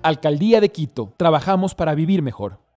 Alcaldía de Quito. Trabajamos para vivir mejor.